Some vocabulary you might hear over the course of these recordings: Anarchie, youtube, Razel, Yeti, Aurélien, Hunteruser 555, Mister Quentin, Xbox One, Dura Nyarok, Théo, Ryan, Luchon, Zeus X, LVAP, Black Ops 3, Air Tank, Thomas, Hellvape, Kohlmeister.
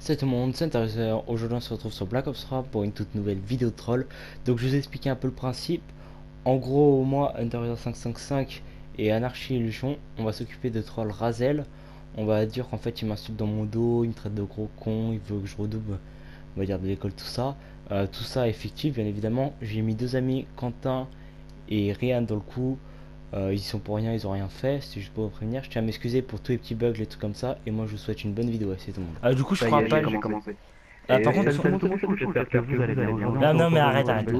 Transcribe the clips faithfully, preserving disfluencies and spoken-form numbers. Salut tout le monde, c'est Hunteruser. Aujourd'hui on se retrouve sur Black Ops trois pour une toute nouvelle vidéo de troll. Donc je vais vous expliquer un peu le principe. En gros, moi, Hunteruser cinq cinq cinq et Anarchie et Luchon, on va s'occuper de troll Razel. On va dire qu'en fait il m'insulte dans mon dos, il me traite de gros con, il veut que je redouble, on va dire de l'école, tout ça. Euh, tout ça est fictif bien évidemment. J'ai mis deux amis, Quentin et Ryan, dans le coup. Euh, ils sont pour rien, ils ont rien fait, c'est juste pour vous prévenir. Je tiens à m'excuser pour tous les petits bugs, les trucs comme ça. Et moi je vous souhaite une bonne vidéo, c'est tout le monde. Ah, du coup je crois pas que j'ai commencé. Ah, par contre, tout le monde, j'espère que vous allez bien. Non, non, mais arrête, arrête.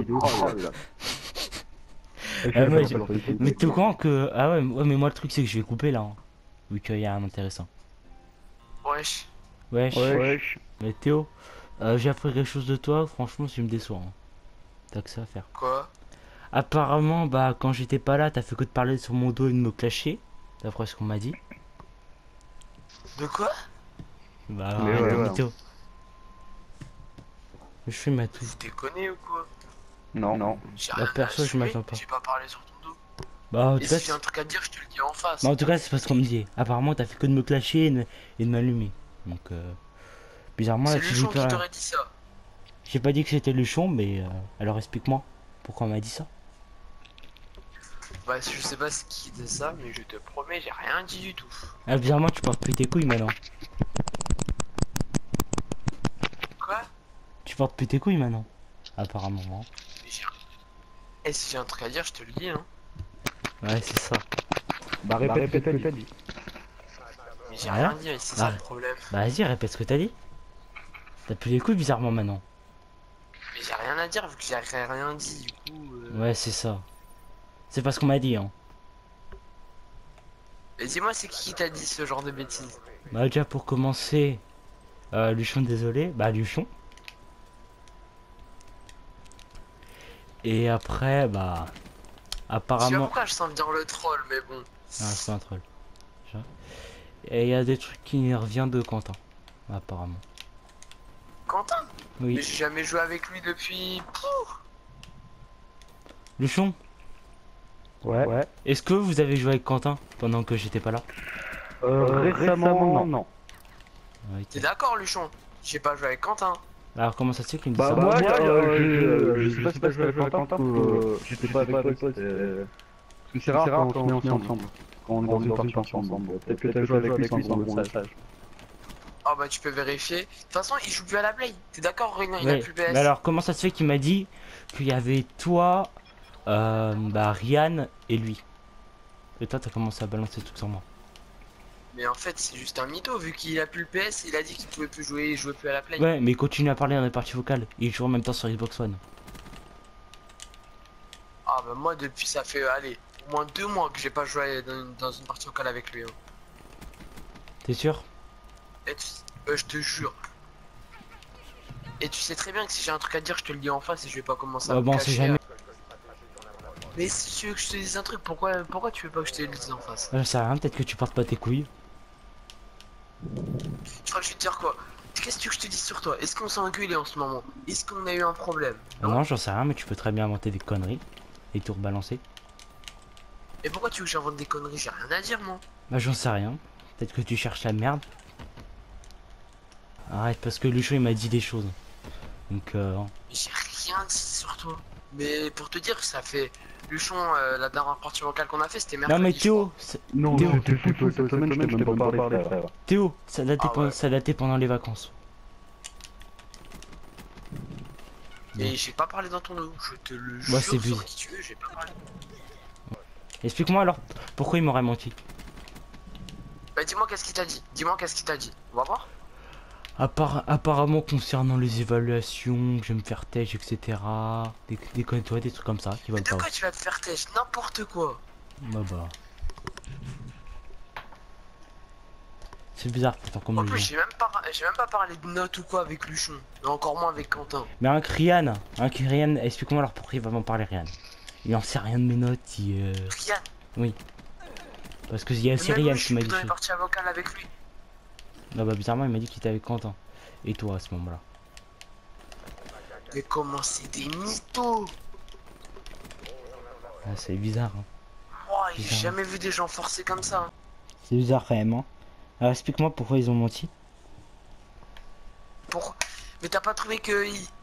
Mais t'es au courant que. Ah ouais, mais moi le truc c'est que je vais couper là. Vu qu'il y a un intéressant. Wesh. Wesh. Wesh. Mais Théo, j'ai appris quelque chose de toi, franchement, tu me déçois. T'as que ça à faire. Quoi? Apparemment, bah quand j'étais pas là, t'as fait que de parler sur mon dos et de me clasher, d'après ce qu'on m'a dit. De quoi? Bah, ouais, ouais, ouais. Je suis ma touffe. T'es déconné ou quoi? Non, non. Bah, perso, je m'attends pas. J'ai pas parlé sur ton dos. Bah, en tout cas, si j'ai un truc à dire, je te le dis en face. Bah, en tout cas, c'est pas ce qu'on me dit. Apparemment, t'as fait que de me clasher et de, de m'allumer. Donc, euh... bizarrement, là, tu dis pas. J'ai pas dit que c'était Luchon, mais euh... alors explique-moi pourquoi on m'a dit ça. Bah, je sais pas ce qui dit ça, mais je te promets, j'ai rien dit du tout. Ah, bizarrement, tu portes plus tes couilles maintenant. Quoi? Tu portes plus tes couilles maintenant, apparemment. Hein. Et si j'ai un truc à dire, je te le dis, hein. Ouais, c'est ça. Bah, répète, bah, répète ce que t'as dit. Mais j'ai rien dit, c'est ça le problème. Bah, vas-y, répète ce que t'as dit. T'as plus les couilles bizarrement maintenant. Mais j'ai rien à dire vu que j'ai rien dit, du coup. Euh... Ouais, c'est ça. C'est pas ce qu'on m'a dit, hein. Mais dis-moi, c'est qui qui t'a dit ce genre de bêtises? Bah, déjà pour commencer, euh, Luchon, désolé. Bah, Luchon. Et après, bah, apparemment. Je sais pas pourquoi je sens bien le troll, mais bon. Ah, c'est un troll. Et il y a des trucs qui reviennent de Quentin, apparemment. Quentin? Oui. Mais j'ai jamais joué avec lui depuis. Pouh. Luchon. Ouais. Ouais. Est-ce que vous avez joué avec Quentin pendant que j'étais pas là? Euh, récemment, récemment, non. Okay. T'es d'accord, Luchon? J'ai pas joué avec Quentin. Alors comment ça se fait qu'il me dit bah, ça? Bah moi, ouais, euh, je, je, je, je sais pas si pas joué avec Quentin, Quentin ou euh, j'étais pas, pas avec toi. C'est rare quand on est ensemble. ensemble. Quand on est dans une partie ensemble. Peut-être que t'as joué avec lui sans qu'on le sache. Oh bah tu peux vérifier. De toute façon il joue plus à la play. T'es d'accord, Aurélien? Il a plus B S. Mais alors comment ça se fait qu'il m'a dit qu'il y avait toi, euh, bah Ryan et lui? Et toi t'as commencé à balancer tout sur moi. Mais en fait c'est juste un mytho vu qu'il a plus le P S. Il a dit qu'il pouvait plus jouer, il jouait plus à la play. Ouais mais il continue à parler dans les parties vocales. Il joue en même temps sur Xbox One. Ah bah moi depuis ça fait allez au moins deux mois que j'ai pas joué dans, dans une partie vocale avec lui. Hein. T'es sûr? Euh, je te jure. Et tu sais très bien que si j'ai un truc à dire, je te le dis en face et je vais pas commencer à ouais, me bon, cacher. Jamais... Mais si tu veux que je te dise un truc, pourquoi pourquoi tu veux pas que je te le dise en face? Ça sert à rien, peut-être que tu portes pas tes couilles. Je crois que je vais te dire quoi? Qu'est-ce que tu veux que je te dise sur toi? Est-ce qu'on s'est engueulé en ce moment? Est-ce qu'on a eu un problème? Non, non j'en sais rien, mais tu peux très bien inventer des conneries et tout rebalancer. Et pourquoi tu veux que j'invente des conneries? J'ai rien à dire, moi. Bah j'en sais rien. Peut-être que tu cherches la merde. Arrête parce que Luchon il m'a dit des choses. Donc euh... j'ai rien dit sur toi. Mais pour te dire ça fait Luchon euh, la dernière partie vocale qu'on a fait c'était mercredi. Non mais Théo Non Théo non, Théo, Théo, Théo, Théo, Théo, Théo, pas parlé, frère. Théo ça datait, ah, ouais. ça datait pendant les vacances. Mais j'ai pas parlé dans ton dos, je te le jure. Moi c'est bizarre. Explique-moi alors pourquoi il m'aurait menti. Bah dis-moi qu'est-ce qu'il t'a dit. Dis-moi qu'est-ce qu'il t'a dit. On va voir. Appar apparemment concernant les évaluations, que je vais me faire têche, et cetera. Déconne-toi, des trucs comme ça qui vont pas. De quoi tu vas te faire têche? N'importe quoi. Bah bah. C'est bizarre pourtant comme. En plus j'ai même, même pas parlé de notes ou quoi avec Luchon, et encore moins avec Quentin. Mais un Ryan, un Ryan, explique-moi alors pourquoi il va m'en parler Ryan. Il en sait rien de mes notes, il euh... Ryan. Oui. Parce que il y a assez Ryan qui m'a dit. Avec lui. Non bah bizarrement il m'a dit qu'il était avec Quentin et toi à ce moment là. Mais comment c'est des mythos? Ah, c'est bizarre hein. Oh, j'ai jamais vu des gens forcés comme ça hein. C'est bizarre quand même hein. Alors explique moi pourquoi ils ont menti. pour... Mais t'as pas trouvé qu'il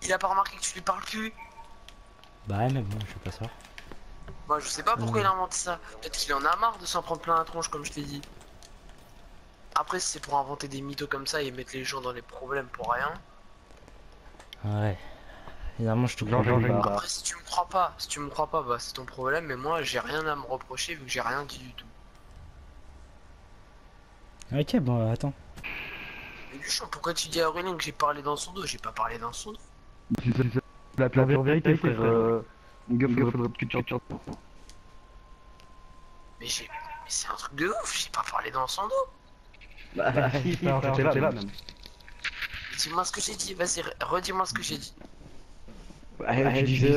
il a pas remarqué que tu lui parles plus? Bah ouais, mais bon, je suis pas sûr. Bah je sais pas pourquoi ouais. il a inventé ça. Peut-être qu'il en a marre de s'en prendre plein la tronche comme je t'ai dit. Après c'est pour inventer des mythos comme ça et mettre les gens dans les problèmes pour rien. Ouais. Évidemment je te crois pas. Après si tu me crois pas, si tu me crois pas, bah c'est ton problème, mais moi j'ai rien à me reprocher vu que j'ai rien dit du tout. Ok, bon attends. Mais Luchon, pourquoi tu dis à Aurélien que j'ai parlé dans son dos? J'ai pas parlé dans son dos. La pure vérité frère. Mais j'ai... Mais c'est un truc de ouf, j'ai pas parlé dans son dos. Bah si, t'es là même. Dis-moi ce que j'ai dit, vas-y, redis-moi ce que j'ai dit. Bah, je disais,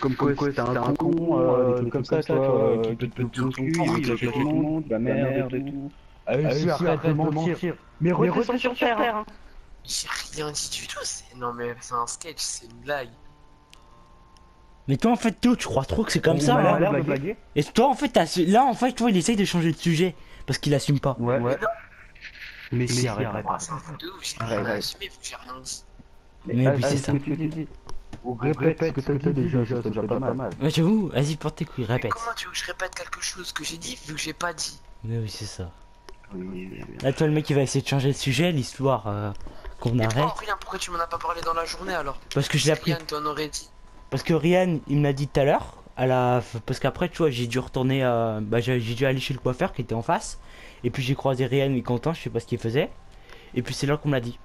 comme quoi t'es un con, comme ça, toi, qui te pète tout le cul, il te pète tout le monde, la merde et tout. Ah oui, si, arrête de mentir. Mais redescends sur terre. J'ai rien dit du tout, c'est... Non mais c'est un sketch, c'est une blague. Mais toi en fait Théo tu crois trop que c'est comme ça là, là, blaguer. Et toi en fait t'as là en fait toi il essaye de changer de sujet parce qu'il assume pas. Ouais ouais. Mais si arrête arrête. Mais oui c'est ça. Répète ce que t'as déjà, c'est déjà pas mal. Ouais j'avoue, vas-y porte tes couilles, répète. Comment tu veux que je répète quelque chose que j'ai dit vu que j'ai pas dit? Mais oui c'est ça. Là toi le mec il va essayer de changer de sujet, l'histoire qu'on arrête. Pourquoi tu m'en as pas parlé dans la journée alors? Parce que je l'ai appris. Parce que Ryan il m'a dit tout à l'heure, à la... parce qu'après tu vois j'ai dû retourner, euh... bah, j'ai dû aller chez le coiffeur qui était en face, et puis j'ai croisé Ryan et Quentin, je sais pas ce qu'il faisait, et puis c'est là qu'on me l'a dit.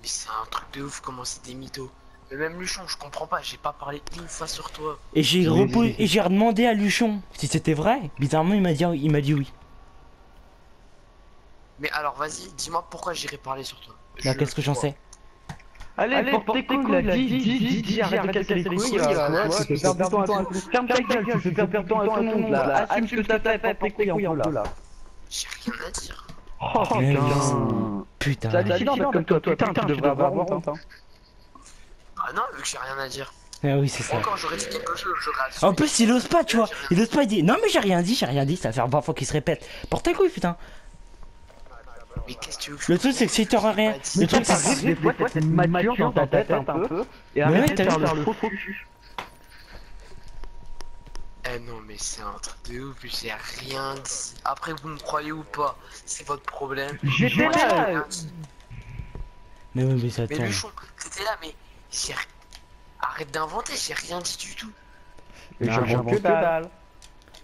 Mais c'est un truc de ouf comment c'est des mythos. Mais même Luchon je comprends pas, j'ai pas parlé une fois sur toi. Et j'ai repos... et j'ai redemandé à Luchon si c'était vrai, bizarrement il m'a dit... il m'a dit oui. Mais alors vas-y dis-moi pourquoi j'irai parler sur toi. Bah qu'est-ce que j'en sais? Allez, allez, porte tes couilles, là, dis, dis, dis, dis, arrête de casser les couilles, là, tu fais perdre du temps à tout le monde, ferme ta gueule, tu fais perdre du temps à tout le monde, là, assume ce que t'as fait, porte tes couilles en haut, là. J'ai rien à dire. Oh, putain. Putain. C'est hallucinant, comme toi, toi, putain, tu devrais avoir honte, hein. Bah non, vu que j'ai rien à dire. Ah oui, c'est ça. Encore, j'aurais dit quelque chose, j'aurais assumé. En plus, il ose pas, tu vois, il ose pas, il dit, non mais j'ai rien dit, j'ai rien dit, ça va faire vingt fois qu'il se répète. Porte tes couilles, putain. Mais qu'est-ce que tu veux que je... Le truc c'est que si t'auras rien... Le truc c'est que des fois t'as une mature dans ta tête un peu... Et arrête de faire le faux cul. Eh non mais c'est un truc de ouf, j'ai rien dit. Après vous me croyez ou pas, c'est votre problème. J'étais là. Mais oui mais ça tombe. Mais Luchon, t'étais là mais... Arrête d'inventer, j'ai rien dit du tout. J'invente que dalle.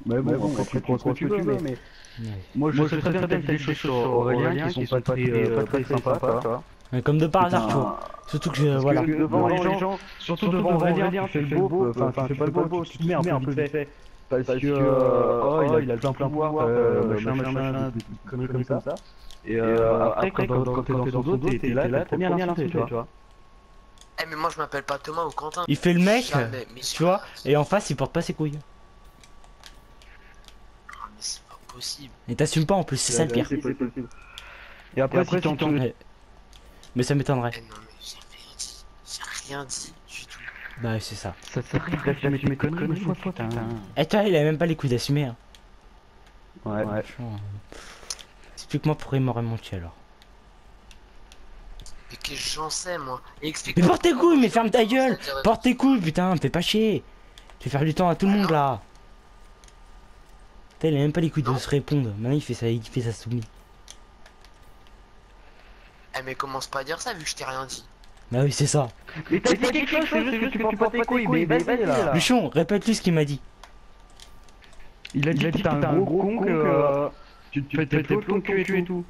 Mais bon, quand tu prends ce que tu veux mais... Ouais. Moi je, Moi, je sais très bien que t'as des choses sur Aurélien qui sont pas très, euh, pas très sympas, sympas ouais, comme de par hasard tu vois. Surtout que je... Parce voilà que devant les gens, surtout, surtout devant Aurélien, tu fais le beau, enfin tu fais pas le beau, tu te mets un peu vite fait. Parce que euh, oh, il a, il a plein plein pouvoir, machin machin, comme ça. Et après quand t'es dans son dos, t'es là, t'es bien à l'insulter tu vois. Eh mais moi je m'appelle pas Thomas ou Quentin. Il fait le mec, tu vois, et en face il porte pas ses couilles. Possible. Et t'assumes pas en plus, c'est ça le pire. Et après, et après si t'entends... Mais... mais ça m'étonnerait. Eh non, mais j'ai rien dit du tout. Bah, c'est ça. Ça te arrive d'assumer mes conneries, moi, putain. Eh, toi, il a même pas les couilles d'assumer. Hein. Ouais, ouais. Explique-moi pourquoi il m'aurait menti alors. Mais qu'est-ce que j'en sais, moi. Explique-moi. Mais porte tes couilles, mais ferme ta gueule. Porte tes couilles, putain, me fais pas chier. Tu fais faire du temps à tout le monde là. Putain, il a même pas les couilles de se répondre, maintenant il fait ça, il fait ça soumis. Eh mais commence pas à dire ça vu que je t'ai rien dit. Bah oui c'est ça. Mais t'as dit quelque chose, c'est juste que tu portes tes couilles, mais vas-y là. Luchon, répète-lui ce qu'il m'a dit. Il a dit que t'es un gros con, que tu te pètes tes plombs, et tout.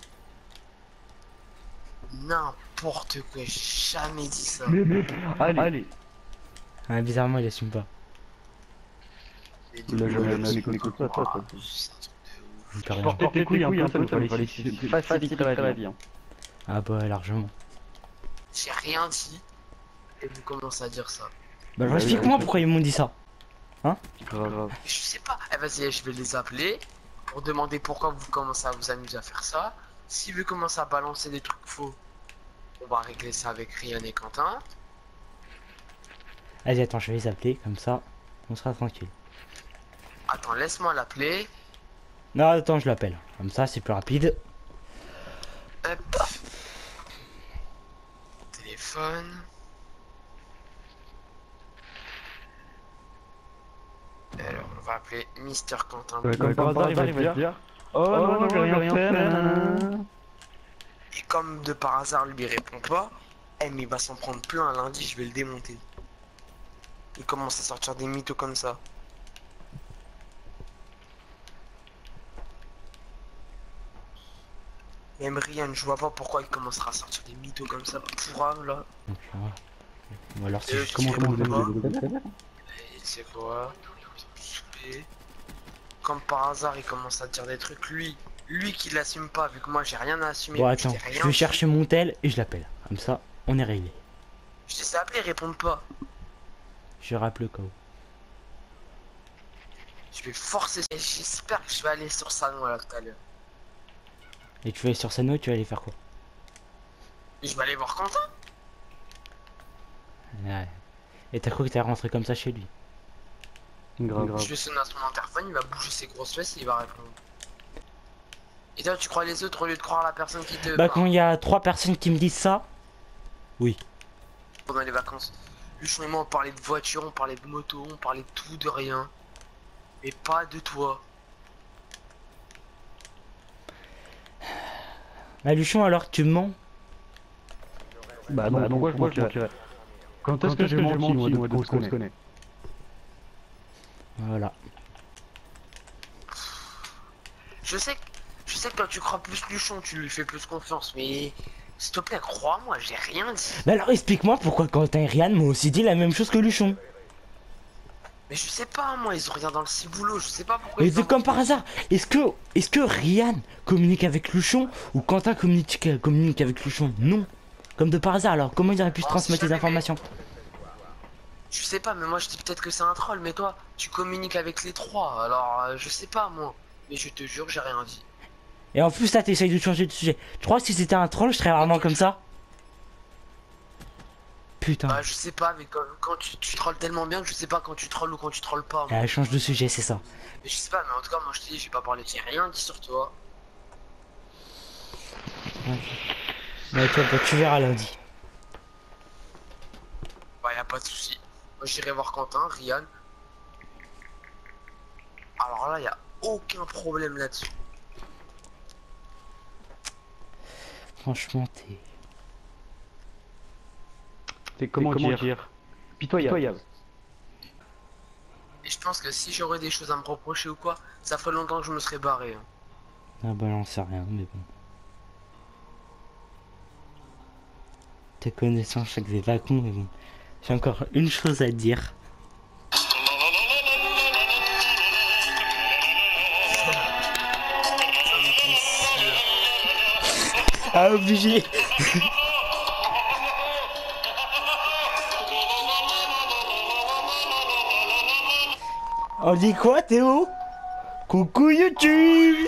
N'importe quoi, j'ai jamais dit ça. Allez. Ah bizarrement il assume pas. Là, je m'écoute pas, toi. Portez tes couilles un peu, ça va les faciliter la vie. Ah bah, largement. J'ai rien dit, et vous commencez à dire ça. Bah, explique-moi pourquoi ils m'ont dit ça. Hein? Je sais pas. Eh, vas-y, je vais les appeler pour demander pourquoi vous commencez à vous amuser à faire ça. Si vous commencez à balancer des trucs faux, on va régler ça avec Ryan et Quentin. Vas-y, attends, je vais les appeler, comme ça, on sera tranquille. Attends, laisse-moi l'appeler. Non, attends, je l'appelle. Comme ça, c'est plus rapide. Euh, paf. téléphone. Alors, on va appeler Mister Quentin. Ouais, comme par hasard, il va te dire oh, oh non, non j'ai rien, rien fait. Là. Et comme de par hasard, lui il répond pas, eh, mais il va s'en prendre plein lundi, je vais le démonter. Il commence à sortir des mythos comme ça. Même Ryan, je vois pas pourquoi il commencera à sortir des mythos comme ça. Pourra là. Ou alors c'est juste comment on c'est quoi comme par hasard il commence à dire des trucs lui lui qui l'assume pas vu que moi j'ai rien à assumer. Bon attends, je vais chercher mon tel et je l'appelle. Comme ça, on est réglé. Je t'ai ça appelé, réponds pas. Je rappelle le cas où. Je vais forcer. J'espère que je vais aller sur Sano là tout à l'heure. Et tu vas aller sur Sano et tu vas aller faire quoi? Je vais aller voir Quentin. Ouais. Et t'as cru que t'es rentré comme ça chez lui? Grave, grave. Je vais sonner à son interphone, il va bouger ses grosses fesses et il va répondre. Et toi tu crois les autres au lieu de croire la personne qui te... Bah quand il y a trois personnes qui me disent ça... Oui. Pendant les vacances, Luchon et moi on parlait de voiture, on parlait de moto, on parlait de tout, de rien. Mais pas de toi. Bah Luchon alors tu mens? Bah non, bah, non moi je mentirais. Quand est-ce que j'ai menti moi de qu'on se connaît? Voilà. Je sais que je sais que quand tu crois plus Luchon, tu lui fais plus confiance, mais s'il te plaît, crois-moi, j'ai rien dit. Mais alors explique-moi pourquoi Quentin et Ryan m'ont aussi dit la même chose que Luchon. Mais je sais pas, moi, ils ont rien dans le ciboulot, je sais pas pourquoi. Mais c'est comme par hasard. Est-ce que est-ce que Ryan communique avec Luchon ou Quentin communique communique avec Luchon? Non. Comme de par hasard. Alors comment ils auraient pu se transmettre les informations? Je sais pas, mais moi je dis peut-être que c'est un troll, mais toi, tu communiques avec les trois, alors euh, je sais pas moi, mais je te jure, j'ai rien dit. Et en plus, là, t'essayes de changer de sujet. Tu crois que si c'était un troll, je serais vraiment comme ça? Putain. Bah, je sais pas, mais quand, quand tu, tu trolls tellement bien que je sais pas quand tu trolls ou quand tu trolls pas. Moi. Ah, change de sujet, c'est ça. Mais je sais pas, mais en tout cas, moi je te dis, j'ai pas parlé, j'ai rien dit sur toi. Ouais. Mais toi, bah, tu verras lundi. Bah, y'a pas de soucis. Moi j'irai voir Quentin, Ryan. Alors là, il n'y a aucun problème là-dessus. Franchement, t'es... T'es comment, comment dire, dire pitoyable. pitoyable. Et je pense que si j'aurais des choses à me reprocher ou quoi, ça ferait longtemps que je me serais barré. Hein. Ah bah non, c'est rien, mais bon. Tes connaissances, chaque des vacons, mais bon. J'ai encore une chose à te dire. Ah, obligé. On dit quoi, Théo? Coucou YouTube.